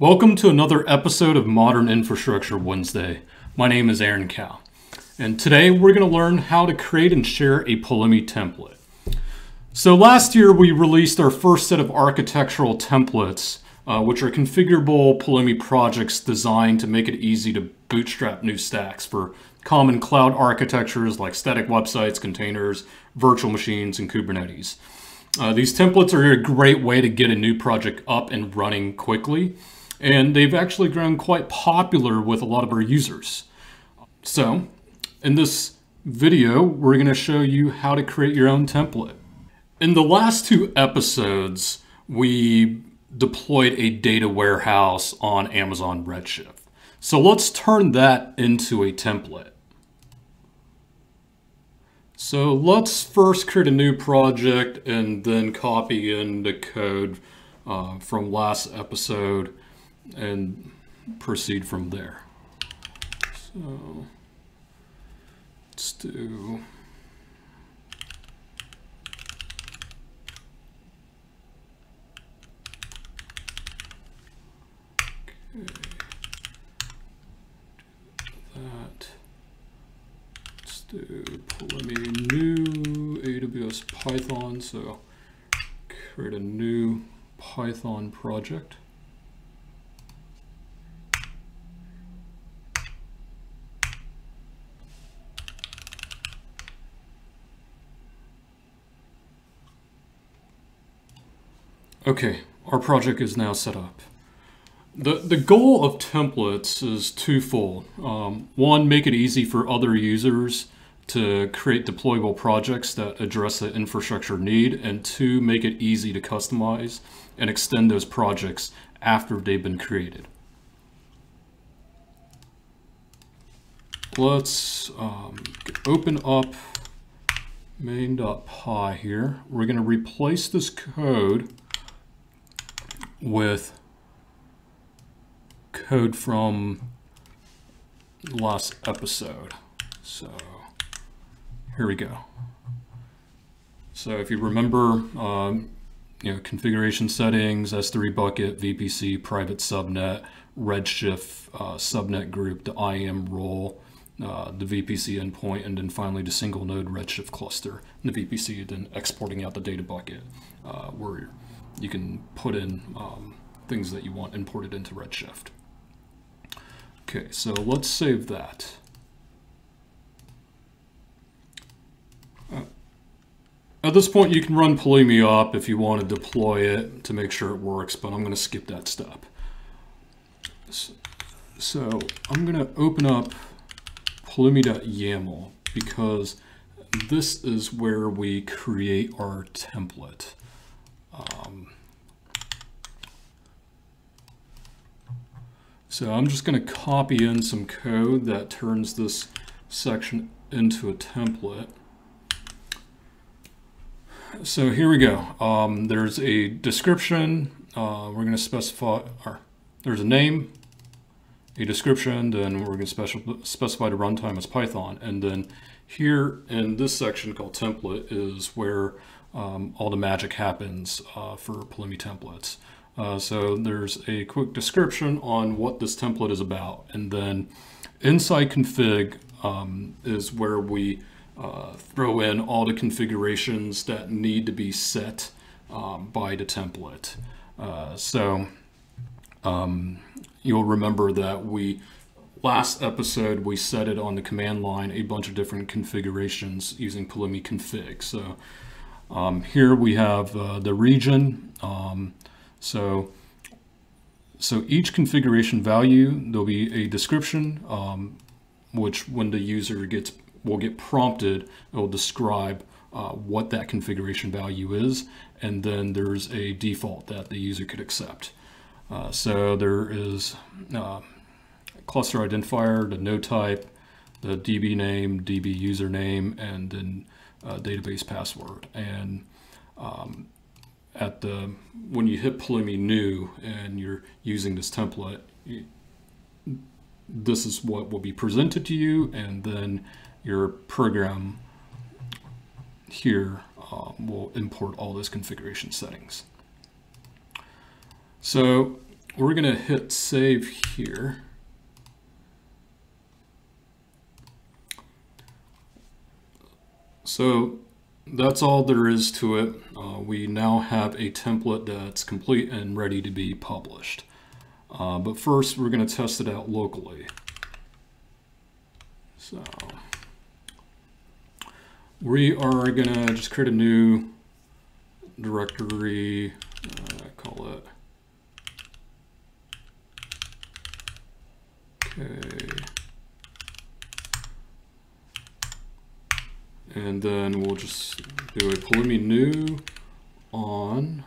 Welcome to another episode of Modern Infrastructure Wednesday. My name is Aaron Kao, and today we're going to learn how to create and share a Pulumi template. So last year we released our first set of architectural templates, which are configurable Pulumi projects designed to make it easy to bootstrap new stacks for common cloud architectures like static websites, containers, virtual machines, and Kubernetes. These templates are a great way to get a new project up and running quickly. And they've actually grown quite popular with a lot of our users. So in this video, we're going to show you how to create your own template. In the last two episodes, we deployed a data warehouse on Amazon Redshift. So let's turn that into a template. So let's first create a new project and then copy in the code from last episode and proceed from there. So let's do that. Let's do Pulumi new AWS Python. So create a new Python project. Okay, our project is now set up. The goal of templates is twofold. One, make it easy for other users to create deployable projects that address the infrastructure need, and two, make it easy to customize and extend those projects after they've been created. Let's open up main.py here. We're gonna replace this code with code from the last episode. So here we go. So if you remember, configuration settings, S3 bucket, VPC, private subnet, Redshift subnet group, the IAM role, the VPC endpoint, and then finally the single node Redshift cluster. And the VPC then exporting out the data bucket where you can put in things that you want imported into Redshift. Okay, so let's save that. At this point, you can run Pulumi up if you want to deploy it to make sure it works, but I'm going to skip that step. So I'm going to open up Pulumi.yaml because this is where we create our template. So I'm just going to copy in some code that turns this section into a template. So here we go. There's a description. We're going to specify, or there's a name, a description, then we're going to specify the runtime as Python. And then here in this section called template is where all the magic happens for Pulumi templates. So there's a quick description on what this template is about. And then inside config is where we throw in all the configurations that need to be set by the template. You'll remember that last episode, we set it on the command line, a bunch of different configurations using Pulumi config. So here we have the region. So each configuration value, there'll be a description, which when the user will get prompted, it will describe what that configuration value is. And then there's a default that the user could accept. So there is a cluster identifier, the node type, the DB name, DB username, and then database password. And when you hit Pulumi new and you're using this template, this is what will be presented to you, and then your program here will import all those configuration settings. So We're going to hit save here. So that's all there is to it. We now have a template that's complete and ready to be published. But first, we're going to test it out locally. So we are going to just create a new directory, call it and then we'll just do a Pulumi new on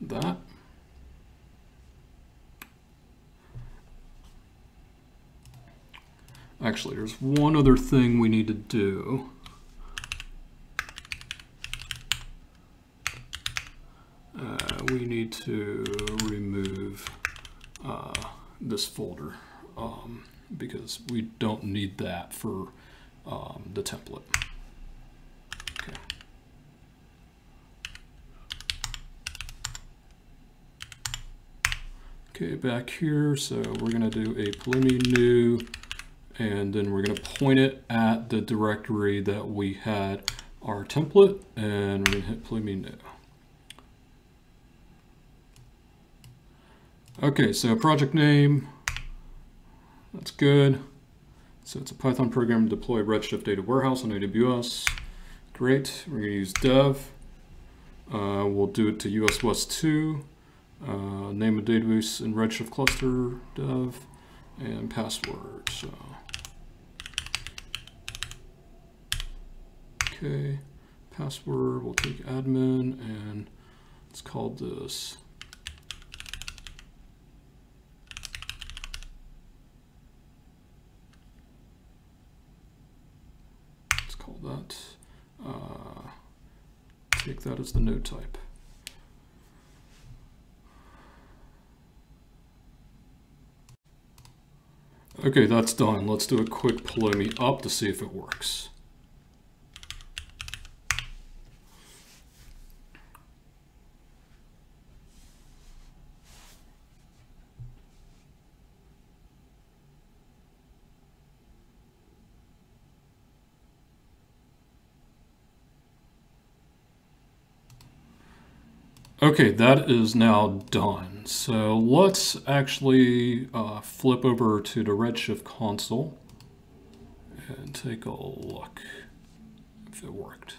that. Actually, there's one other thing we need to do. We need to remove this folder because we don't need that for the template. Okay. Okay, back here. So we're going to do a Pulumi new, and then we're going to point it at the directory that we had our template, and we're going to hit Pulumi new. Okay, so project name, that's good. So it's a Python program to deploy Redshift data warehouse on AWS. Great, we're gonna use dev. We'll do it to US West 2. Name of database in Redshift cluster, dev, and password, so. Okay, password, we'll take admin, and let's call this that. Take that as the node type. Okay, that's done. Let's do a quick Pulumi up to see if it works. Okay, that is now done. So let's actually flip over to the Redshift console and take a look if it worked.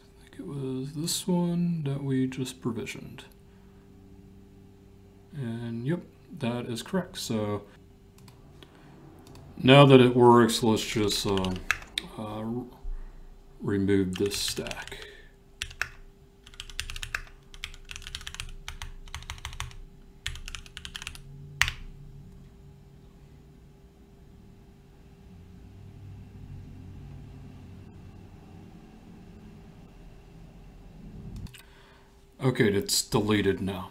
I think it was this one that we just provisioned. And yep, that is correct. So now that it works, let's just remove this stack. Okay, it's deleted now.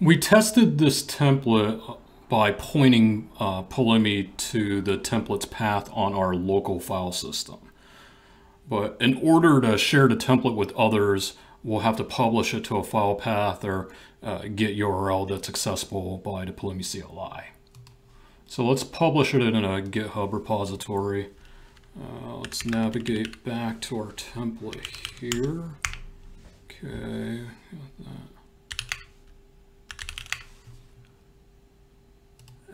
We tested this template by pointing Pulumi to the template's path on our local file system. But in order to share the template with others, we'll have to publish it to a file path or Git URL that's accessible by the Pulumi CLI. So let's publish it in a GitHub repository. Let's navigate back to our template here. Okay, got that.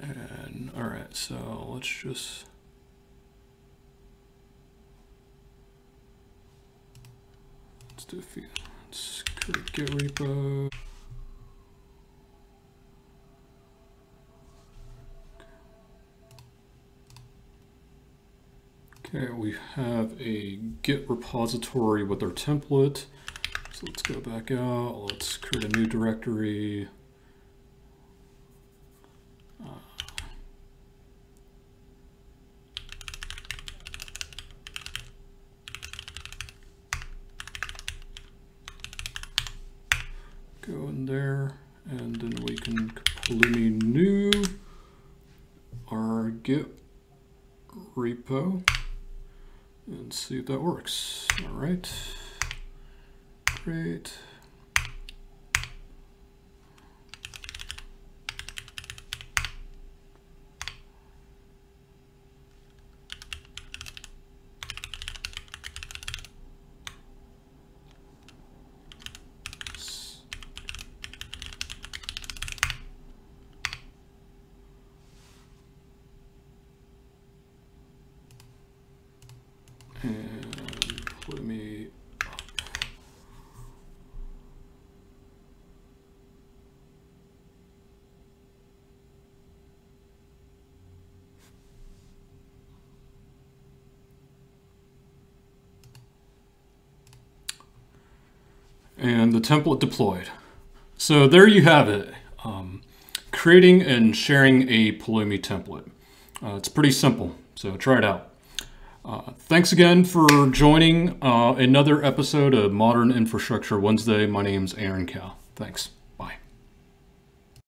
And all right, so let's just do a few. Let's create Git repo. Okay, we have a Git repository with our template. So let's go back out. Let's create a new directory. Go in there, and then we can Pulumi new our Git repo, and see if that works. All right, great. And the template deployed. So there you have it, creating and sharing a Pulumi template. It's pretty simple, so try it out. Thanks again for joining another episode of Modern Infrastructure Wednesday. My name's Aaron Kao. Thanks.